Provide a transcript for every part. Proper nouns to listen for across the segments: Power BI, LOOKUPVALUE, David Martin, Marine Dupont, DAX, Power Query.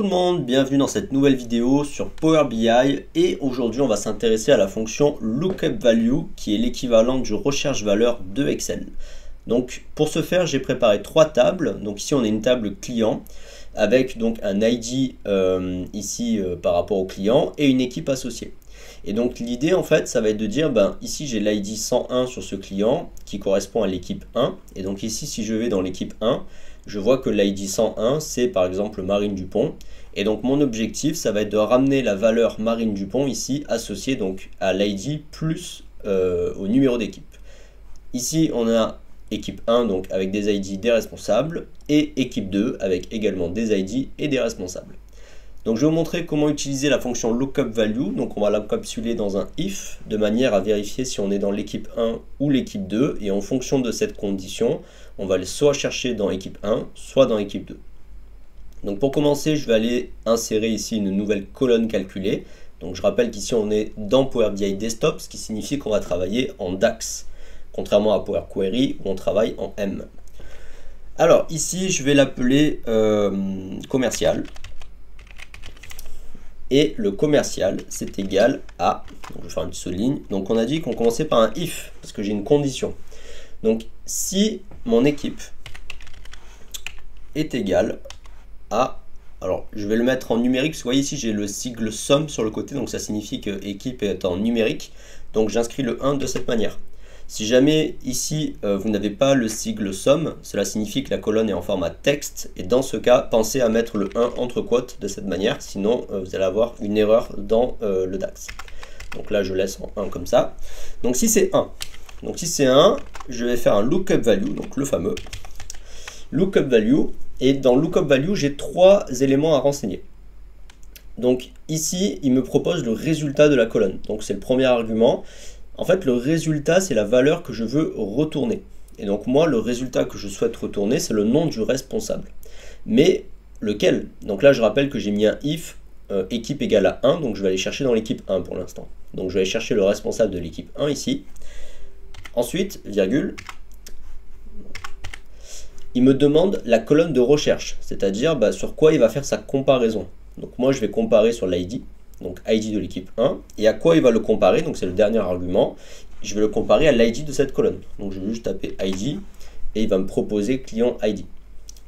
Tout le monde, bienvenue dans cette nouvelle vidéo sur Power BI et aujourd'hui on va s'intéresser à la fonction LOOKUPVALUE qui est l'équivalent du recherche valeur de Excel. Donc pour ce faire j'ai préparé trois tables. Donc ici on a une table client avec donc un ID par rapport au client et une équipe associée. Et donc l'idée en fait ça va être de dire ici j'ai l'ID 101 sur ce client qui correspond à l'équipe 1 et donc ici si je vais dans l'équipe 1 je vois que l'ID 101, c'est par exemple Marine Dupont. Et donc mon objectif, ça va être de ramener la valeur Marine Dupont ici, associée donc à l'ID plus au numéro d'équipe. Ici, on a équipe 1, donc avec des ID des responsables, et équipe 2, avec également des ID et des responsables. Donc je vais vous montrer comment utiliser la fonction LOOKUPVALUE. Donc on va l'encapsuler dans un IF, de manière à vérifier si on est dans l'équipe 1 ou l'équipe 2. Et en fonction de cette condition, on va soit chercher dans équipe 1, soit dans équipe 2. Donc pour commencer, je vais aller insérer ici une nouvelle colonne calculée. Donc je rappelle qu'ici on est dans Power BI Desktop, ce qui signifie qu'on va travailler en DAX, contrairement à Power Query où on travaille en M. Alors ici, je vais l'appeler commercial. Et le commercial, c'est égal à, donc je vais faire une petite souligne, donc on a dit qu'on commençait par un if, parce que j'ai une condition. Donc si mon équipe est égale à, alors je vais le mettre en numérique, parce que vous voyez ici j'ai le sigle SOM sur le côté, donc ça signifie que équipe est en numérique, donc j'inscris le 1 de cette manière. Si jamais ici vous n'avez pas le sigle SOM, cela signifie que la colonne est en format texte et dans ce cas, pensez à mettre le 1 entre quotes de cette manière, sinon vous allez avoir une erreur dans le DAX. Donc là je laisse en 1 comme ça. Donc si c'est 1, je vais faire un lookup value, donc le fameux lookup value, et dans lookup value j'ai trois éléments à renseigner. Donc ici il me propose le résultat de la colonne, donc c'est le premier argument. En fait, le résultat, c'est la valeur que je veux retourner. Et donc, moi, le résultat que je souhaite retourner, c'est le nom du responsable. Mais lequel? Donc là, je rappelle que j'ai mis un if équipe égale à 1. Donc, je vais aller chercher dans l'équipe 1 pour l'instant. Donc, je vais aller chercher le responsable de l'équipe 1 ici. Ensuite, virgule. Il me demande la colonne de recherche, c'est-à-dire sur quoi il va faire sa comparaison. Donc, moi, je vais comparer sur l'ID. Donc ID de l'équipe 1, et à quoi il va le comparer, donc c'est le dernier argument, je vais le comparer à l'ID de cette colonne. Donc je vais juste taper ID, et il va me proposer client ID.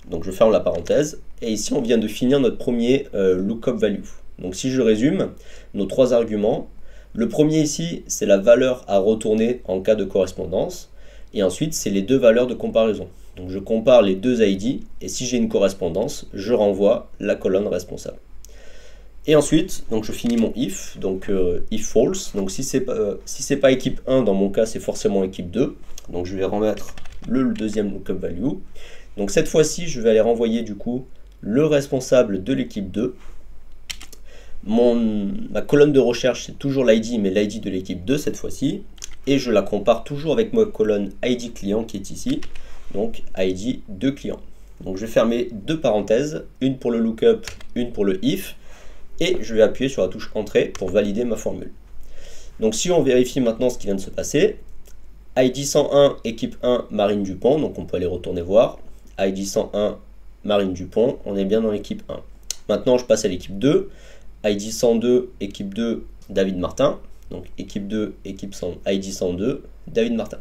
Donc je ferme la parenthèse, et ici on vient de finir notre premier lookup value. Donc si je résume, nos trois arguments, le premier ici, c'est la valeur à retourner en cas de correspondance, et ensuite c'est les deux valeurs de comparaison. Donc je compare les deux ID, et si j'ai une correspondance, je renvoie la colonne responsable. Et ensuite, donc je finis mon if, donc if false, donc si c'est pas équipe 1, dans mon cas c'est forcément équipe 2, donc je vais remettre le deuxième lookup value, donc cette fois-ci je vais aller renvoyer du coup le responsable de l'équipe 2, ma colonne de recherche c'est toujours l'ID, mais l'ID de l'équipe 2 cette fois-ci, et je la compare toujours avec ma colonne ID client qui est ici, donc ID de client. Donc je vais fermer deux parenthèses, une pour le lookup, une pour le if, et je vais appuyer sur la touche entrée pour valider ma formule. Donc si on vérifie maintenant ce qui vient de se passer, ID 101, équipe 1, Marine Dupont, donc on peut aller retourner voir, ID 101, Marine Dupont, on est bien dans l'équipe 1. Maintenant je passe à l'équipe 2, ID 102, équipe 2, David Martin, donc équipe 2, ID 102, David Martin.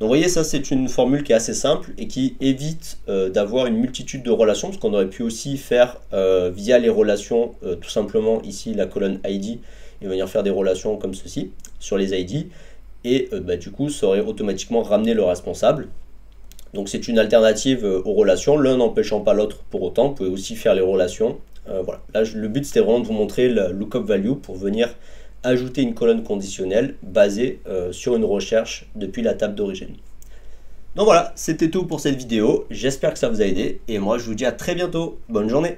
Donc vous voyez, ça c'est une formule qui est assez simple et qui évite d'avoir une multitude de relations, parce qu'on aurait pu aussi faire via les relations tout simplement ici la colonne ID et venir faire des relations comme ceci sur les ID et du coup ça aurait automatiquement ramené le responsable. Donc c'est une alternative aux relations, l'un n'empêchant pas l'autre pour autant, vous pouvez aussi faire les relations. Voilà. Là, le but c'était vraiment de vous montrer la lookup value pour venir ajouter une colonne conditionnelle basée sur une recherche depuis la table d'origine. Donc voilà, c'était tout pour cette vidéo. J'espère que ça vous a aidé et moi je vous dis à très bientôt. Bonne journée.